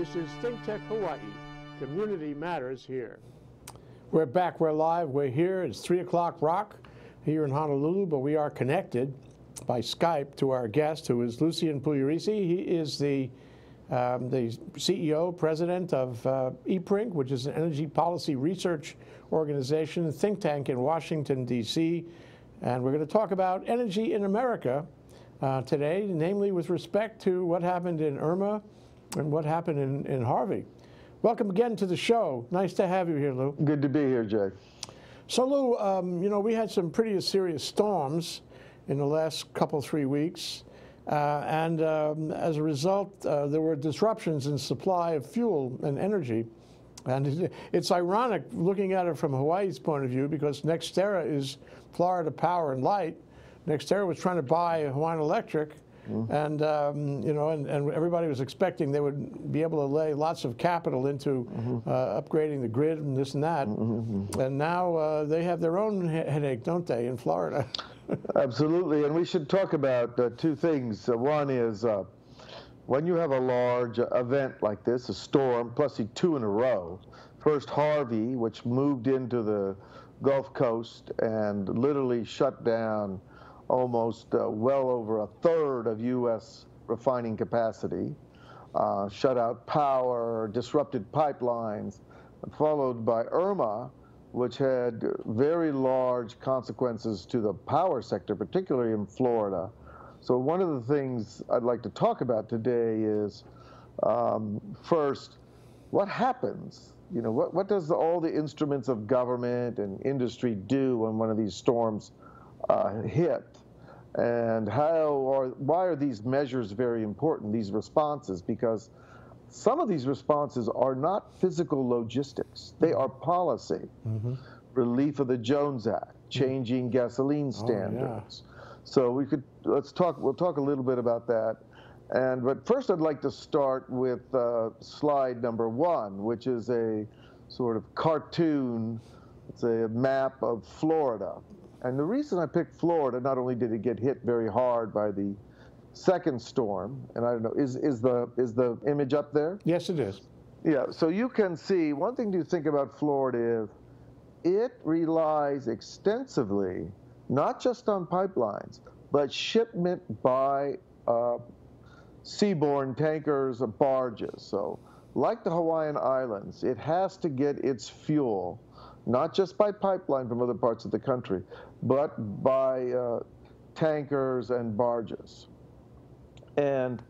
This is ThinkTech Hawaii. Community matters here. We're back. We're live. We're here. It's 3 o'clock rock here in Honolulu, but we are connected by Skype to our guest, who is Lucian Pugliaresi. He is the CEO, president of EPRINC, which is an energy policy research organization, think tank in Washington, D.C. And we're going to talk about energy in America today, namely with respect to what happened in Irma and what happened in Harvey. Welcome again to the show. Nice to have you here, Lou. Good to be here, Jay. So, Lou, you know, we had some pretty serious storms in the last couple, 3 weeks. As a result, there were disruptions in supply of fuel and energy. And it's ironic looking at it from Hawaii's point of view, because Nextera is Florida Power and Light. Nextera was trying to buy Hawaiian Electric. Mm-hmm. And, you know, and everybody was expecting they would be able to lay lots of capital into mm-hmm. Upgrading the grid and this and that. Mm-hmm. And now they have their own headache, don't they, in Florida? Absolutely. And we should talk about two things. One is when you have a large event like this, a storm, plus two in a row, first Harvey, which moved into the Gulf Coast and literally shut down almost well over a third of U.S. refining capacity, shut out power, disrupted pipelines, followed by Irma, which had very large consequences to the power sector, particularly in Florida. So one of the things I'd like to talk about today is, first, what happens? You know, what does all the instruments of government and industry do when one of these storms hit? And why are these measures very important, these responses? Because some of these responses are not physical logistics. They are policy. Mm-hmm. Relief of the Jones Act, changing mm-hmm. gasoline standards. Oh, yeah. So we'll talk a little bit about that. But first I'd like to start with slide number one, which is a sort of cartoon, it's a map of Florida. And the reason I picked Florida, not only did it get hit very hard by the second storm, and I don't know, is the image up there? Yes, it is. Yeah, so you can see, one thing to think about Florida is it relies extensively, not just on pipelines, but shipment by seaborne tankers or barges. So like the Hawaiian Islands, it has to get its fuel not just by pipeline from other parts of the country, but by tankers and barges. And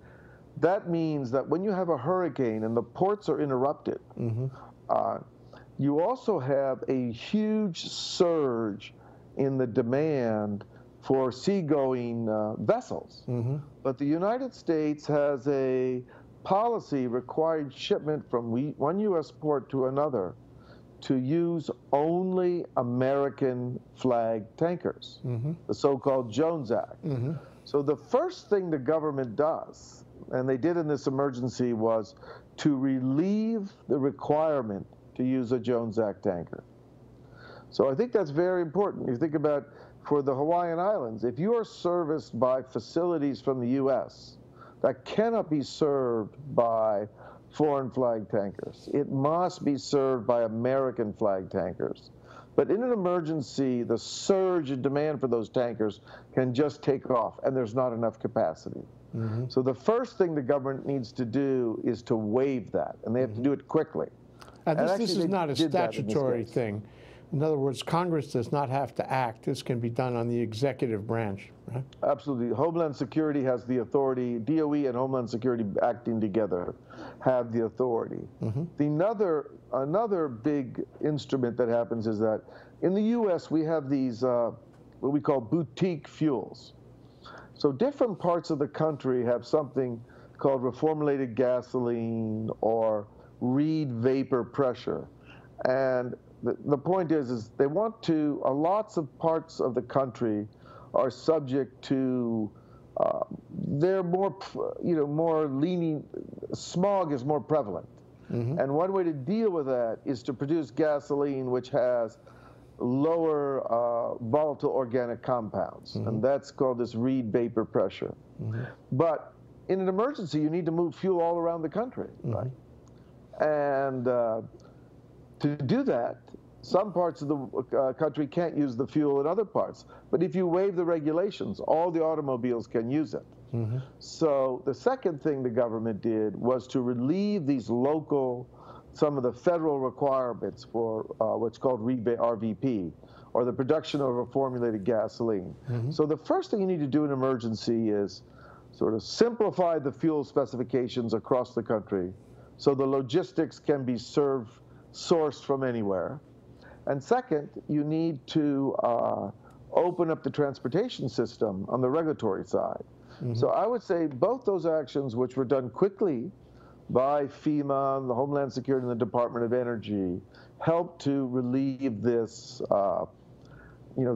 that means that when you have a hurricane and the ports are interrupted, mm-hmm. You also have a huge surge in the demand for seagoing vessels. Mm-hmm. But the United States has a policy requiring shipment from one U.S. port to another to use only American flag tankers, mm-hmm. the so-called Jones Act. Mm-hmm. So the first thing the government does, and they did in this emergency, was to relieve the requirement to use a Jones Act tanker. So I think that's very important. You think about, for the Hawaiian Islands, if you are serviced by facilities from the U.S. that cannot be served by foreign flag tankers, it must be served by American flag tankers. But in an emergency, the surge in demand for those tankers can just take off, and there's not enough capacity. Mm-hmm. So the first thing the government needs to do is to waive that, and they have mm-hmm. to do it quickly. This is not a statutory thing. In other words, Congress does not have to act. This can be done on the executive branch. Right? Absolutely. Homeland Security has the authority. DOE and Homeland Security acting together have the authority. Mm-hmm. Another big instrument that happens is that in the U.S. we have these what we call boutique fuels. So different parts of the country have something called reformulated gasoline or Reid vapor pressure. And the point is they want to, lots of parts of the country are subject to, they're more, you know, more leaning, smog is more prevalent. Mm-hmm. And one way to deal with that is to produce gasoline which has lower volatile organic compounds. Mm-hmm. And that's called this Reid vapor pressure. Mm-hmm. But in an emergency, you need to move fuel all around the country, mm-hmm. right? And to do that, some parts of the country can't use the fuel in other parts. But if you waive the regulations, all the automobiles can use it. Mm-hmm. So the second thing the government did was to relieve these local, some of the federal requirements for what's called RVP, or the production of a formulated gasoline. Mm-hmm. So the first thing you need to do in an emergency is sort of simplify the fuel specifications across the country so the logistics can be sourced from anywhere. And second, you need to open up the transportation system on the regulatory side. Mm-hmm. So I would say both those actions, which were done quickly by FEMA, the Homeland Security, and the Department of Energy, helped to relieve this,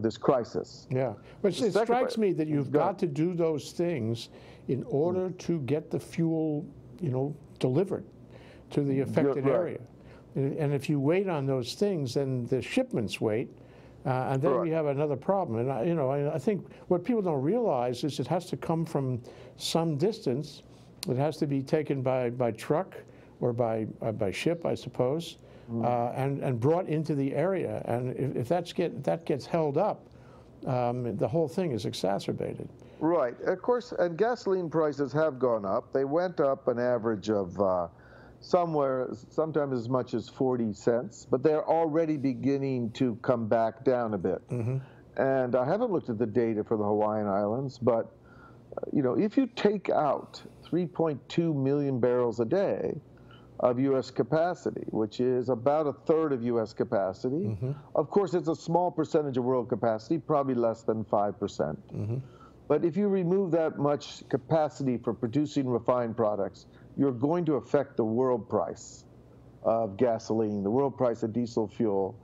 this crisis. Yeah, but it strikes me that you've got to do those things in order to get the fuel, delivered to the affected area. And if you wait on those things, then the shipments wait, and then we have another problem. And I think what people don't realize is it has to come from some distance. It has to be taken by truck or by ship, I suppose, and brought into the area. And if that gets held up, the whole thing is exacerbated. Right. Of course, and gasoline prices have gone up. They went up an average of sometimes as much as 40 cents, but they're already beginning to come back down a bit. Mm-hmm. And I haven't looked at the data for the Hawaiian Islands, but if you take out 3.2 million barrels a day of U.S. capacity, which is about a third of U.S. capacity, mm-hmm. of course it's a small percentage of world capacity, probably less than 5%. Mm-hmm. But if you remove that much capacity for producing refined products, you're going to affect the world price of gasoline, the world price of diesel fuel.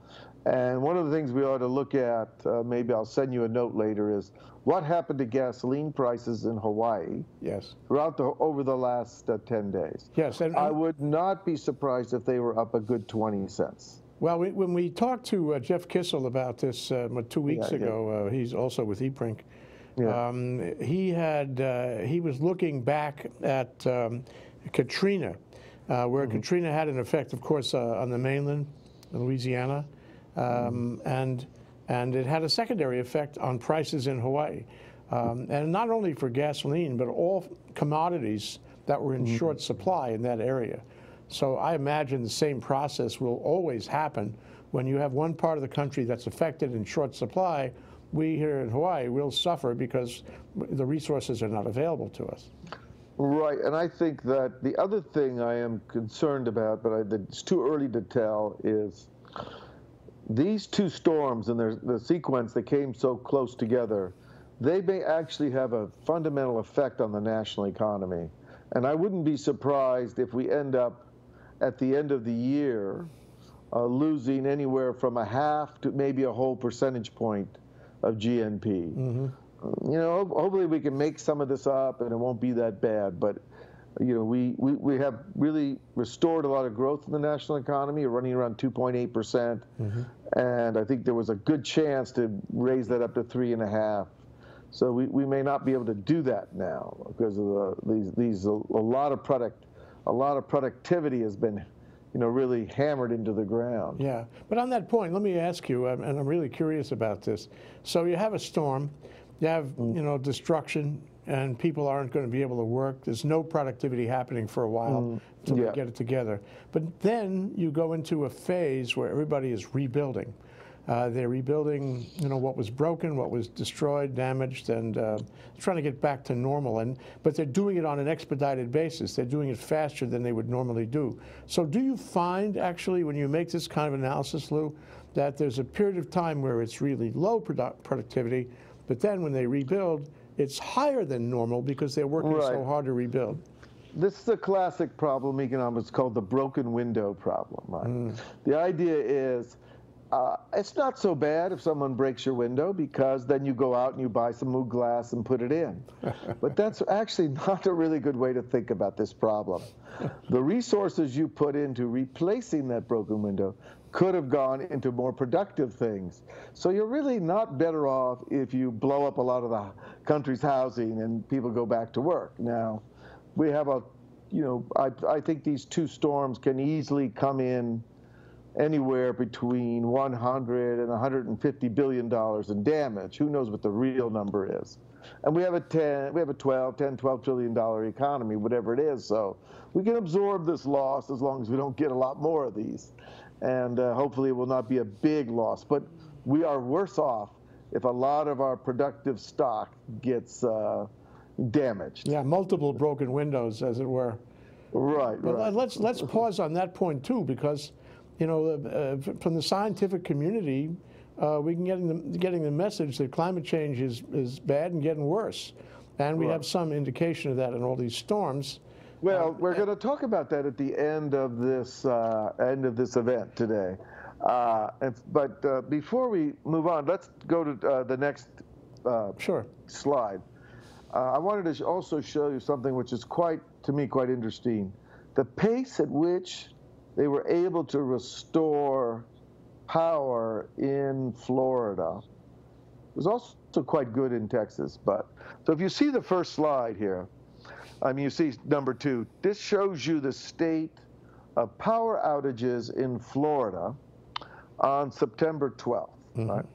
And one of the things we ought to look at, maybe I'll send you a note later, is what happened to gasoline prices in Hawaii over the last 10 days. Yes. And I would not be surprised if they were up a good 20 cents. Well, when we talked to Jeff Kissel about this 2 weeks ago, he's also with EPRINC, he was looking back at Katrina, where mm-hmm. Katrina had an effect, of course, on the mainland, Louisiana, mm-hmm. and it had a secondary effect on prices in Hawaii, and not only for gasoline, but all commodities that were in mm-hmm. short supply in that area. So I imagine the same process will always happen when you have one part of the country that's affected in short supply. We here in Hawaii will suffer because the resources are not available to us. Right, and I think that the other thing I am concerned about, but it's too early to tell, is these two storms and the sequence that came so close together, they may actually have a fundamental effect on the national economy. And I wouldn't be surprised if we end up at the end of the year losing anywhere from a half to maybe a whole percentage point of GNP. Mm-hmm. Hopefully we can make some of this up and it won't be that bad, but we have really restored a lot of growth in the national economy. We're running around 2.8%, mm-hmm. and I think there was a good chance to raise that up to 3.5%. So we may not be able to do that now because of a lot of productivity has been really hammered into the ground. Yeah, but on that point, let me ask you, and I'm really curious about this. So you have a storm, you have, destruction, and people aren't going to be able to work. There's no productivity happening for a while until we get it together. But then you go into a phase where everybody is rebuilding. They're rebuilding, what was broken, what was destroyed, damaged, and trying to get back to normal. But they're doing it on an expedited basis. They're doing it faster than they would normally do. So do you find, actually, when you make this kind of analysis, Lou, that there's a period of time where it's really low productivity, but then when they rebuild, it's higher than normal because they're working so hard to rebuild? This is a classic problem economics called the broken window problem. Right? The idea is, it's not so bad if someone breaks your window because then you go out and you buy some new glass and put it in. But that's actually not a really good way to think about this problem. The resources you put into replacing that broken window could have gone into more productive things. So you're really not better off if you blow up a lot of the country's housing and people go back to work. Now, we have a you know, I think these two storms can easily come in anywhere between $100 and $150 billion in damage. Who knows what the real number is? And we have a $12 trillion economy, whatever it is. So we can absorb this loss as long as we don't get a lot more of these. And hopefully it will not be a big loss. But we are worse off if a lot of our productive stock gets damaged. Yeah, multiple broken windows, as it were. Right, but right. Let's pause on that point, too, because, you know, from the scientific community, we can getting the message that climate change is bad and getting worse. And we have some indication of that in all these storms. Well, we're going to talk about that at the end of this event today. But before we move on, let's go to the next slide. I wanted to also show you something which is quite, to me, quite interesting. The pace at which they were able to restore power in Florida was also quite good in Texas. But so if you see the first slide here, I mean, you see number two. This shows you the state of power outages in Florida on September 12th. Mm-hmm. Right?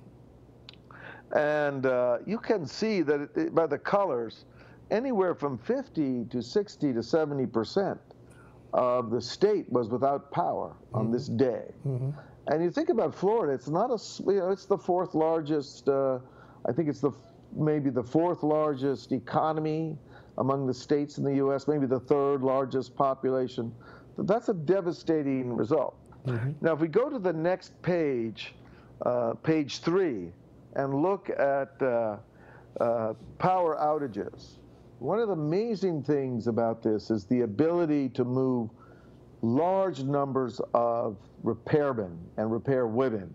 And you can see that by the colors, anywhere from 50 to 60 to 70% of the state was without power on this day. Mm-hmm. And you think about Florida, it's not a, you know, it's the fourth largest, I think it's the maybe the fourth largest economy among the states in the U.S., maybe the third largest population. That's a devastating result. Mm-hmm. Now, if we go to the next page, page 3, and look at power outages, one of the amazing things about this is the ability to move large numbers of repairmen and repairwomen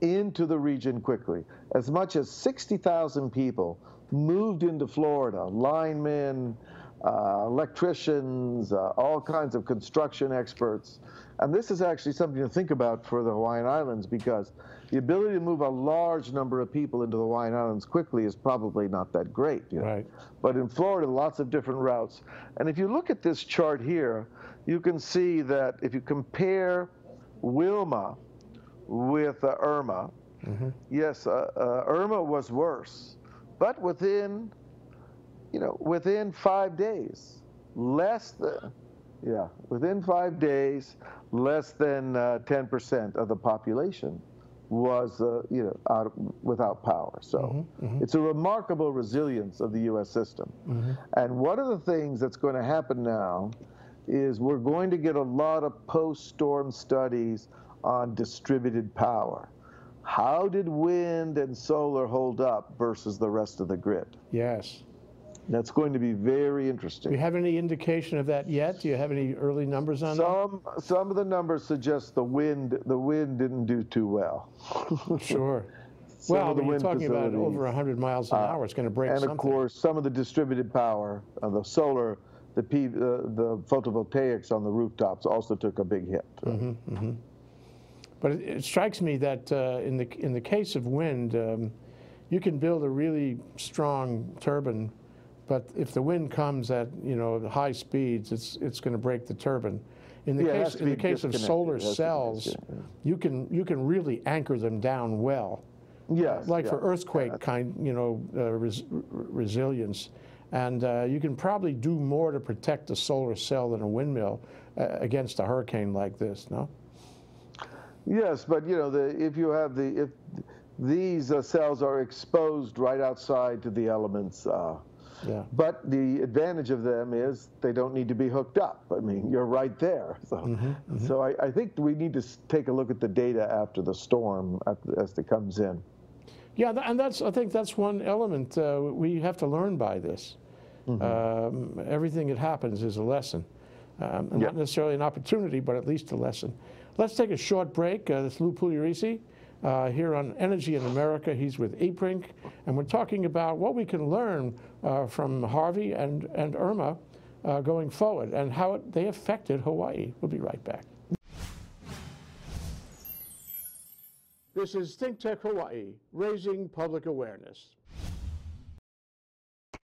into the region quickly. As much as 60,000 people moved into Florida, linemen, electricians, all kinds of construction experts. And this is actually something to think about for the Hawaiian Islands, because the ability to move a large number of people into the Hawaiian Islands quickly is probably not that great. You know? Right. But in Florida, lots of different routes. And if you look at this chart here, you can see that if you compare Wilma with Irma, mm-hmm. yes, Irma was worse. But within, you know, within 5 days, less than, yeah, within 5 days, less than 10% of the population was, you know, without power. So mm-hmm, mm-hmm. it's a remarkable resilience of the U.S. system. Mm-hmm. And one of the things that's going to happen now is we're going to get a lot of post-storm studies on distributed power. How did wind and solar hold up versus the rest of the grid? Yes. That's going to be very interesting. Do you have any indication of that yet? Do you have any early numbers on that? Some of the numbers suggest the wind didn't do too well. Sure. Well, when you're talking about over 100 miles an hour, it's going to break something. And, of course, some of the distributed power, the solar, the photovoltaics on the rooftops also took a big hit. Mm-hmm, mm-hmm. But it strikes me that in the case of wind, you can build a really strong turbine, but if the wind comes at, you know, high speeds, it's going to break the turbine. In the case of solar cells, you can really anchor them down well. Yes, like for earthquake kind, you know, resilience, and you can probably do more to protect a solar cell than a windmill against a hurricane like this. No. Yes, but you know, if these cells are exposed right outside to the elements. Yeah. But the advantage of them is they don't need to be hooked up. I mean, you're right there. So, mm-hmm, mm-hmm. so I think we need to take a look at the data after the storm as it comes in. Yeah, and I think that's one element we have to learn by this. Mm-hmm. Everything that happens is a lesson, and not necessarily an opportunity, but at least a lesson. Let's take a short break. This is Lou Pugliaresi here on Energy in America. He's with EPRINC, and we're talking about what we can learn from Harvey and Irma going forward and how they affected Hawaii. We'll be right back. This is ThinkTech Hawaii, raising public awareness.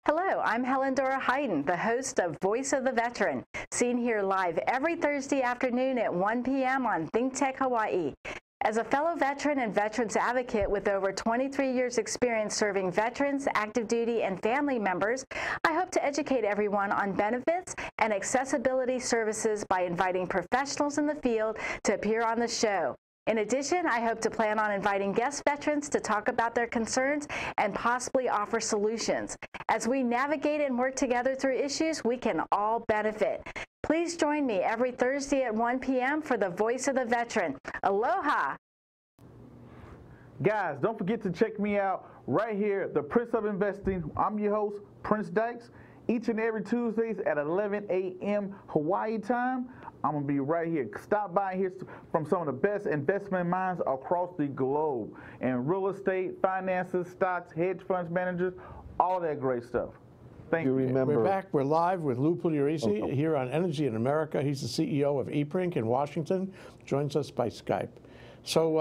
Hello, I'm Helen Dora Hayden, the host of Voice of the Veteran, seen here live every Thursday afternoon at 1 p.m. on ThinkTech Hawaii. As a fellow veteran and veterans advocate with over 23 years experience serving veterans, active duty, and family members, I hope to educate everyone on benefits and accessibility services by inviting professionals in the field to appear on the show. In addition, I hope to plan on inviting guest veterans to talk about their concerns and possibly offer solutions. As we navigate and work together through issues, we can all benefit. Please join me every Thursday at 1 p.m. for the Voice of the Veteran. Aloha! Guys, don't forget to check me out right here, the Prince of Investing. I'm your host, Prince Dykes. Each and every Tuesdays at 11 a.m. Hawaii time, I'm going to be right here. Stop by and hear from some of the best investment minds across the globe. And real estate, finances, stocks, hedge funds, managers, all that great stuff. Thank you. Remember. We're back. We're live with Lou Pugliaresi here on Energy in America. He's the CEO of EPRINC in Washington. Joins us by Skype. So,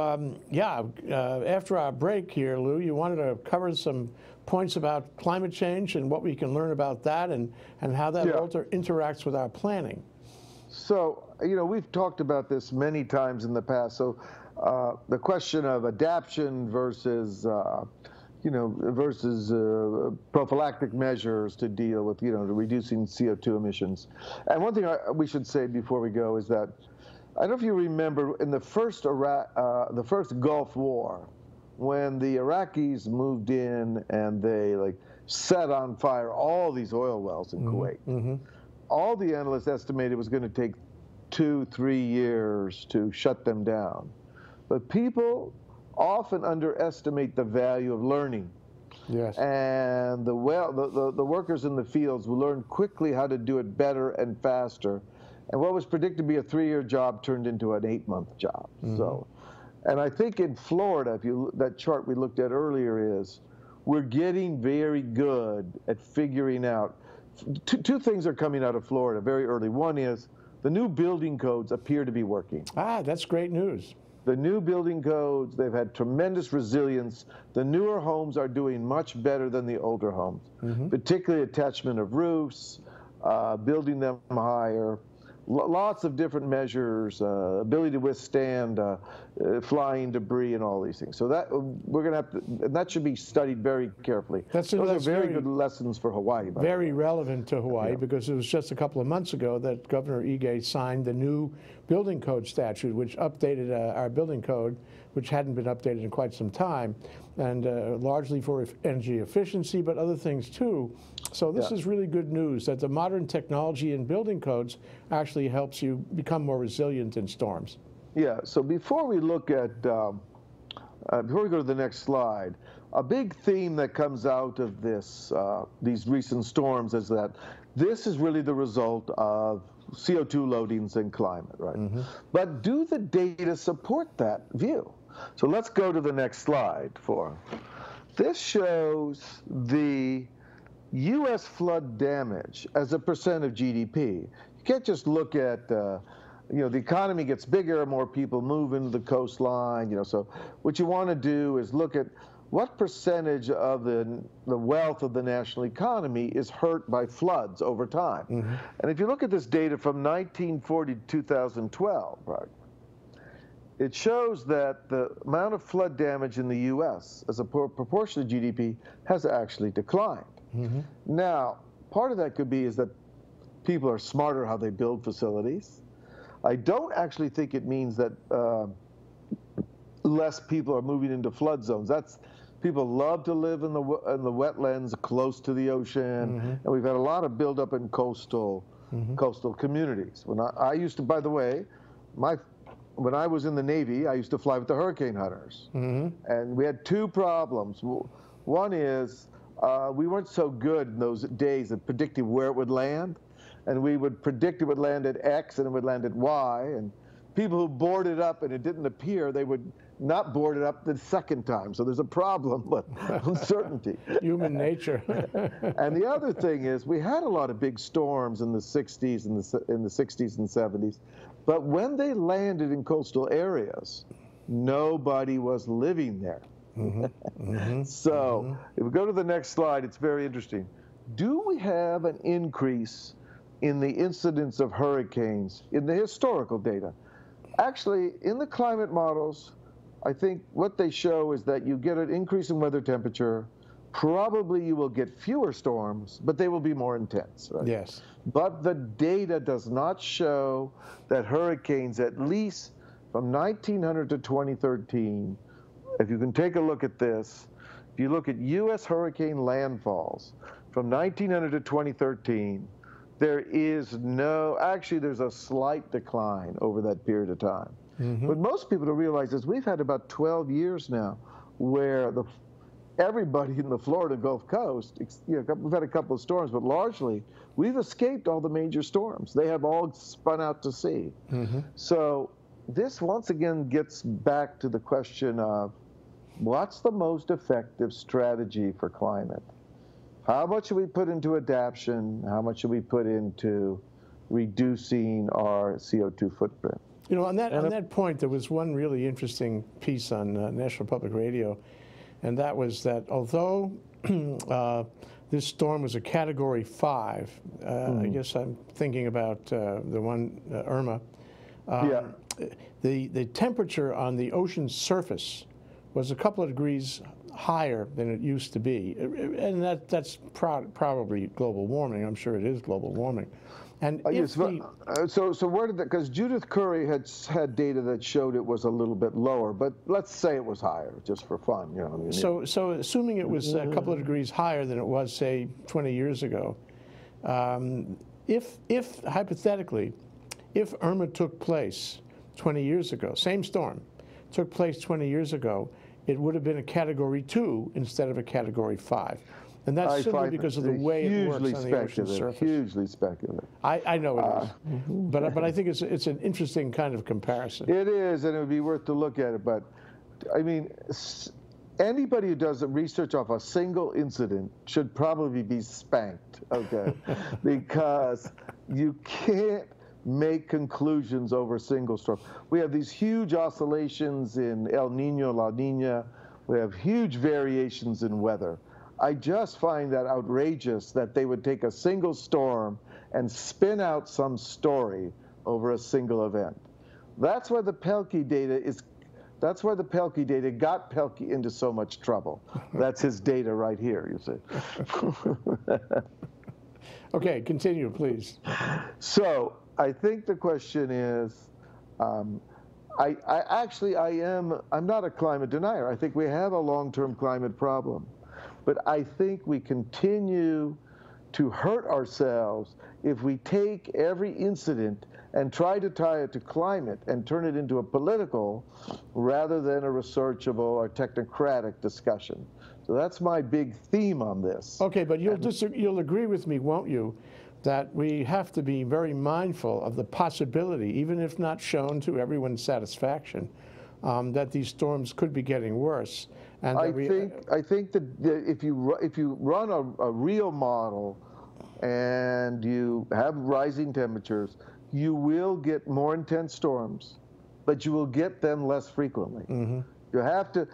after our break here, Lou, you wanted to cover some points about climate change and what we can learn about that and how that interacts with our planning. So, you know, we've talked about this many times in the past. So the question of adaptation versus, prophylactic measures to deal with, reducing CO2 emissions. And one thing we should say before we go is that I don't know if you remember in the first Gulf War, when the Iraqis moved in and they set on fire all these oil wells in Kuwait. Mm-hmm. All the analysts estimated it was going to take 2-3 years to shut them down. But people often underestimate the value of learning. Yes. And the workers in the fields will learn quickly how to do it better and faster. And what was predicted to be a 3-year job turned into an 8-month job. Mm-hmm. So, and I think in Florida, that chart we looked at earlier is, we're getting very good at figuring out. Two things are coming out of Florida very early. One is the new building codes appear to be working. Ah, that's great news. The new building codes, they've had tremendous resilience. The newer homes are doing much better than the older homes, mm-hmm. particularly attachment of roofs, building them higher. Lots of different measures, ability to withstand flying debris and all these things. So that we're going to have to, and that should be studied very carefully. Those are very good lessons for Hawaii. Very relevant to Hawaii because it was just a couple of months ago that Governor Ige signed the new building code statute, which updated our building code, which hadn't been updated in quite some time, and largely for energy efficiency, but other things too. So this is really good news that the modern technology in building codes actually helps you become more resilient in storms. Yeah, so before we look at, before we go to the next slide, a big theme that comes out of this, these recent storms is that this is really the result of CO2 loadings and climate, right? Mm-hmm. But do the data support that view? So let's go to the next slide. This shows the U.S. flood damage as a % of GDP. You can't just look at, the economy gets bigger, more people move into the coastline, So what you want to do is look at what percentage of the wealth of the national economy is hurt by floods over time. Mm-hmm. And if you look at this data from 1940 to 2012, right? It shows that the amount of flood damage in the U.S. as a proportion of GDP has actually declined. Mm-hmm. Now, part of that could be is that people are smarter how they build facilities. I don't actually think it means that less people are moving into flood zones. People love to live in the wetlands close to the ocean, mm-hmm. and we've had a lot of buildup in coastal communities. When I used to, by the way, when I was in the Navy, I used to fly with the hurricane hunters. Mm-hmm. And we had two problems. One is we weren't so good in those days at predicting where it would land. And we would predict it would land at X and it would land at Y. And people who boarded up and it didn't appear, they would not board it up the second time. So there's a problem with uncertainty. Human nature. And the other thing is we had a lot of big storms in the 60s and in the 60s and 70s. But when they landed in coastal areas, nobody was living there. Mm-hmm. Mm-hmm. So if we go to the next slide, it's very interesting. do we have an increase in the incidence of hurricanes in the historical data? Actually, in the climate models, I think what they show is that you get an increase in weather temperature. Probably you will get fewer storms, but they will be more intense, right? Yes. But the data does not show that hurricanes, at least from 1900 to 2013, if you can take a look at this, if you look at U.S. hurricane landfalls from 1900 to 2013, there is no, actually there's a slight decline over that period of time. Mm-hmm. What most people don't realize is we've had about 12 years now where the everybody in the Florida Gulf Coast, you know, we've had a couple of storms, but largely we've escaped all the major storms. They have all spun out to sea. Mm-hmm. So this once again gets back to the question of what's the most effective strategy for climate? How much should we put into adaptation? How much should we put into reducing our CO2 footprint? You know, on that point, there was one really interesting piece on National Public Radio, and that was that although this storm was a Category 5, I guess I'm thinking about the one, Irma, yeah. The temperature on the ocean surface was a couple of degrees higher than it used to be. And that's probably global warming. I'm sure it is global warming. And yes, so where did that, because Judith Curry had data that showed it was a little bit lower, but let's say it was higher just for fun, you know what I mean? So assuming it was a couple of degrees higher than it was, say, 20 years ago, if hypothetically, if Irma took place 20 years ago, same storm, took place 20 years ago, it would have been a Category 2 instead of a Category 5. And that's simply because of the way it works on the ocean surface. Hugely speculative. I know it is. But I think it's an interesting kind of comparison. It is, and it would be worth to look at it. But, I mean, anybody who does research off a single incident should probably be spanked, okay? Because you can't make conclusions over a single storm. We have these huge oscillations in El Nino, La Nina. We have huge variations in weather. I just find that outrageous that they would take a single storm and spin out some story over a single event. That's why the Pelkey data is, that's why the Pelkey data got Pelkey into so much trouble. That's his data right here, you see. Okay, continue, please. So I think the question is, I'm not a climate denier. I think we have a long-term climate problem. But I think we continue to hurt ourselves if we take every incident and try to tie it to climate and turn it into a political rather than a researchable or technocratic discussion. So that's my big theme on this. Okay, but you'll agree with me, won't you, that we have to be very mindful of the possibility, even if not shown to everyone's satisfaction, that these storms could be getting worse. And I think that if you run a real model and you have rising temperatures, you will get more intense storms, but you will get them less frequently. Mm-hmm. You have to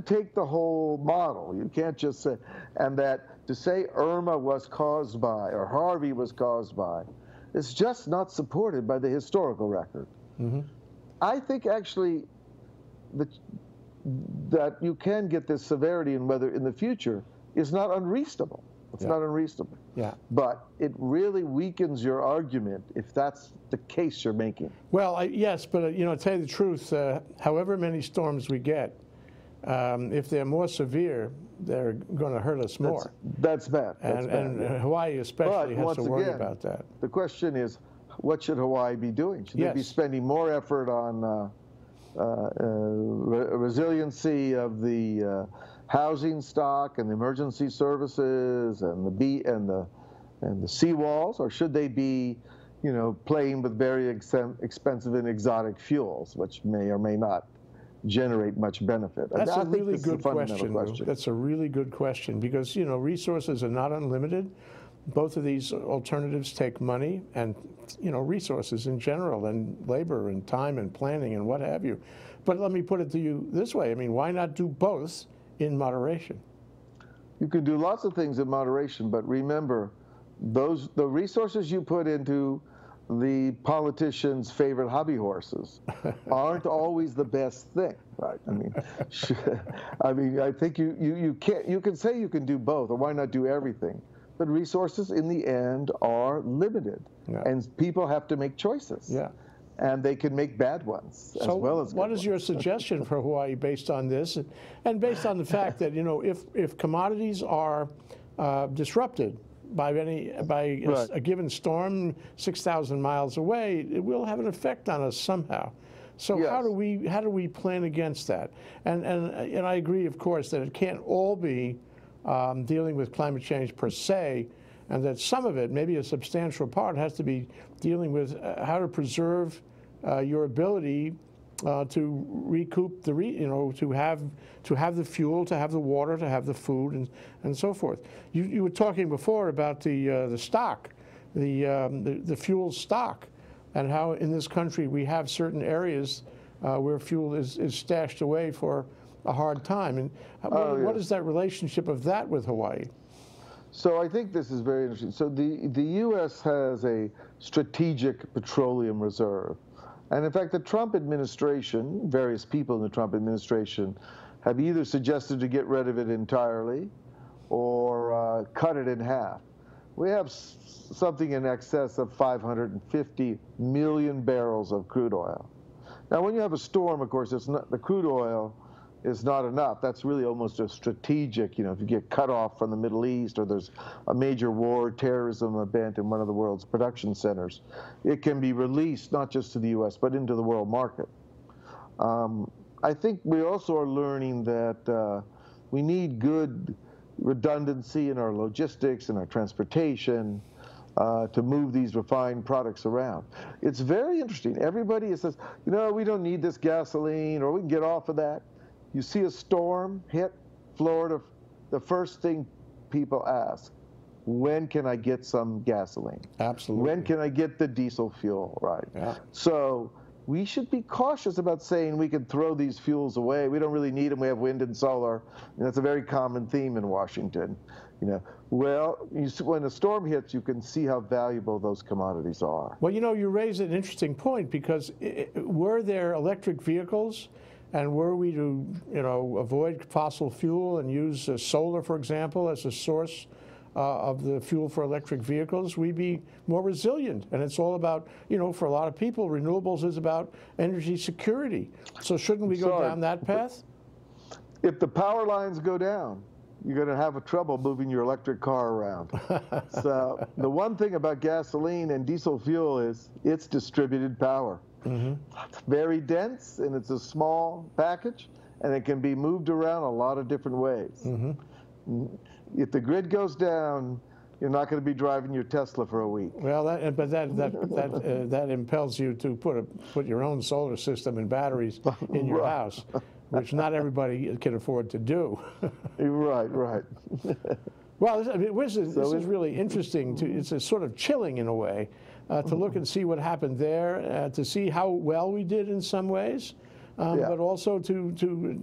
take the whole model. You can't just say, and that to say Irma was caused by or Harvey was caused by, it's just not supported by the historical record. Mm-hmm. I think actually that you can get this severity in weather in the future is not unreasonable. It's not unreasonable. Yeah. But it really weakens your argument if that's the case you're making. Well, yes, but you know, to tell you the truth, however many storms we get, if they're more severe, they're going to hurt us more. That's bad. And Hawaii especially has to worry about that. The question is, what should Hawaii be doing? Should they be spending more effort on resiliency of the housing stock and the emergency services and the seawalls, or should they be, you know, playing with very expensive and exotic fuels, which may or may not generate much benefit? That's a really good question. That's a really good question because, you know, resources are not unlimited. Both of these alternatives take money and, you know, resources in general and labor and time and planning and what have you. But let me put it to you this way. I mean, why not do both in moderation? You can do lots of things in moderation, but remember, the resources you put into the politicians' favorite hobby horses aren't always the best thing, right? I mean, I think you can say you can do both, or why not do everything? But resources in the end are limited, and people have to make choices. Yeah. And they can make bad ones as well as good ones. What is your suggestion for Hawaii based on this, and based on the fact that, you know, if commodities are disrupted by a given storm 6,000 miles away, it will have an effect on us somehow. So yes. how do we plan against that? And I agree, of course, that it can't all be dealing with climate change per se, and that some of it, maybe a substantial part, has to be dealing with how to preserve your ability to recoup the, to have the fuel, to have the water, to have the food, and so forth. You were talking before about the stock, the fuel stock, and how in this country we have certain areas where fuel is stashed away for a hard time. And what is that relationship of that with Hawaii? So I think this is very interesting. So the U.S. has a strategic petroleum reserve. And in fact, the Trump administration, various people in the Trump administration, have either suggested to get rid of it entirely or cut it in half. We have something in excess of 550 million barrels of crude oil. Now, when you have a storm, of course, it's not, the crude oil is not enough. That's really almost a strategic, you know, if you get cut off from the Middle East or there's a major war, terrorism event in one of the world's production centers, it can be released not just to the U.S. but into the world market. I think we also are learning that we need good redundancy in our logistics and our transportation to move these refined products around. It's very interesting. Everybody says, you know, we don't need this gasoline, or we can get off of that. You see a storm hit Florida, the first thing people ask, when can I get some gasoline? Absolutely. When can I get the diesel fuel, right? Yeah. So we should be cautious about saying we can throw these fuels away. We don't really need them. We have wind and solar. And that's a very common theme in Washington. You know, well, when a storm hits, you can see how valuable those commodities are. Well, you know, you raise an interesting point, because were there electric vehicles? And were we to, you know, avoid fossil fuel and use solar, for example, as a source of the fuel for electric vehicles, we'd be more resilient. And it's all about, you know, for a lot of people, renewables is about energy security. So shouldn't we go down that path? If the power lines go down, you're going to have trouble moving your electric car around. So the one thing about gasoline and diesel fuel is it's distributed power. Mm-hmm. It's very dense, and it's a small package, and it can be moved around a lot of different ways. Mm-hmm. If the grid goes down, you're not going to be driving your Tesla for a week. Well, that impels you to put your own solar system and batteries in your house, which not everybody can afford to do. Right, right. Well, this is really interesting. It's a sort of chilling in a way. To look and see what happened there, to see how well we did in some ways, but also to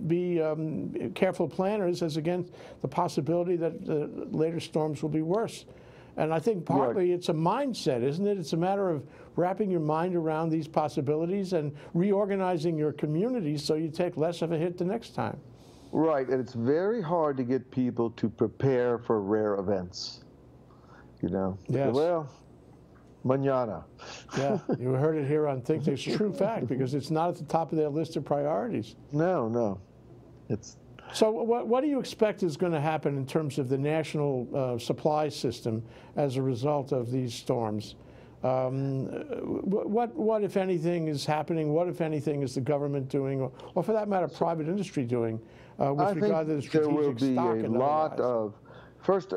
be careful planners as against the possibility that the later storms will be worse. And I think partly it's a mindset, isn't it? It's a matter of wrapping your mind around these possibilities and reorganizing your community so you take less of a hit the next time. Right, and it's very hard to get people to prepare for rare events, you know. Yes. Well, mañana. Yeah, you heard it here on Think. It's true fact, because it's not at the top of their list of priorities. No, no. It's. So what do you expect is going to happen in terms of the national supply system as a result of these storms? What if anything is happening? What if anything is the government doing, or for that matter, private industry doing with regard to the strategic stock? I think there will be a lot of. First,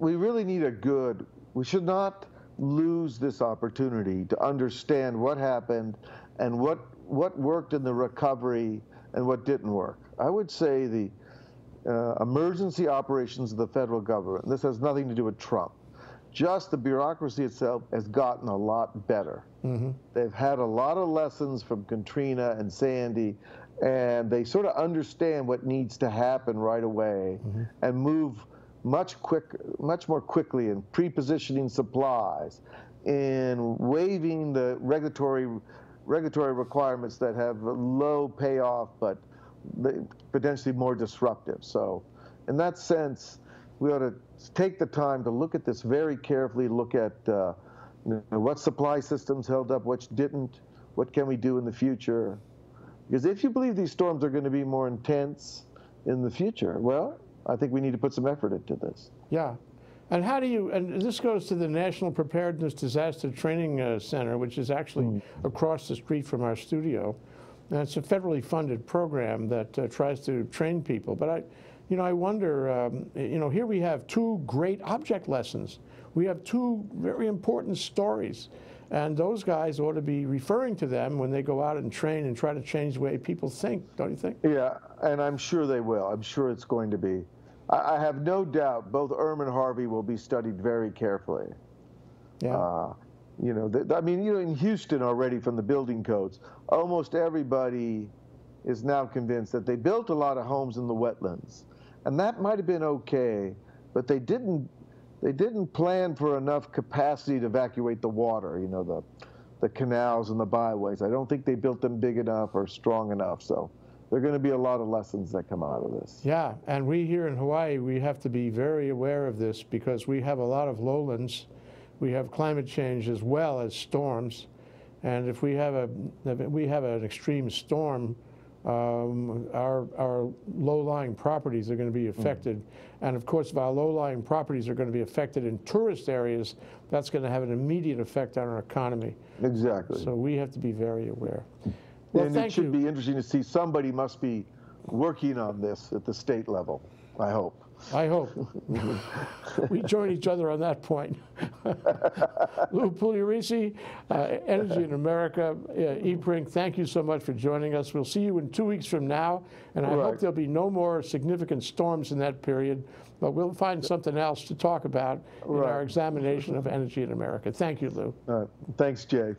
we really need a good. We should not lose this opportunity to understand what happened and what worked in the recovery and what didn't work. I would say the emergency operations of the federal government, this has nothing to do with Trump, just the bureaucracy itself has gotten a lot better. Mm-hmm. They've had a lot of lessons from Katrina and Sandy, and they sort of understand what needs to happen right away mm-hmm. and move much more quickly in pre-positioning supplies, in waiving the regulatory requirements that have low payoff but potentially more disruptive. So in that sense, we ought to take the time to look at this very carefully, look at what supply systems held up, which didn't, what can we do in the future? Because if you believe these storms are going to be more intense in the future, well, I think we need to put some effort into this. Yeah. And how do you, and this goes to the National Preparedness Disaster Training Center, which is actually across the street from our studio. And it's a federally funded program that tries to train people. But I wonder, here we have two great object lessons. We have two very important stories. And those guys ought to be referring to them when they go out and train and try to change the way people think, don't you think? Yeah, and I'm sure they will. I'm sure it's going to be. I have no doubt both Irma and Harvey will be studied very carefully. Yeah. In Houston already from the building codes, almost everybody is now convinced that they built a lot of homes in the wetlands. And that might have been okay, but they didn't plan for enough capacity to evacuate the water, the canals and the byways. I don't think they built them big enough or strong enough. So there are going to be a lot of lessons that come out of this. Yeah, and we here in Hawaii, we have to be very aware of this because we have a lot of lowlands. We have climate change as well as storms. And if we have an extreme storm, our low-lying properties are going to be affected. And of course, if our low-lying properties are going to be affected in tourist areas, that's going to have an immediate effect on our economy. Exactly. So we have to be very aware. Well, and it should be interesting to see. Somebody must be working on this at the state level, I hope. I hope. We join each other on that point. Lou Pugliaresi, Energy in America, EPRINC, thank you so much for joining us. We'll see you in 2 weeks from now, and I hope there'll be no more significant storms in that period, but we'll find something else to talk about in our examination of Energy in America. Thank you, Lou. Thanks, Jay.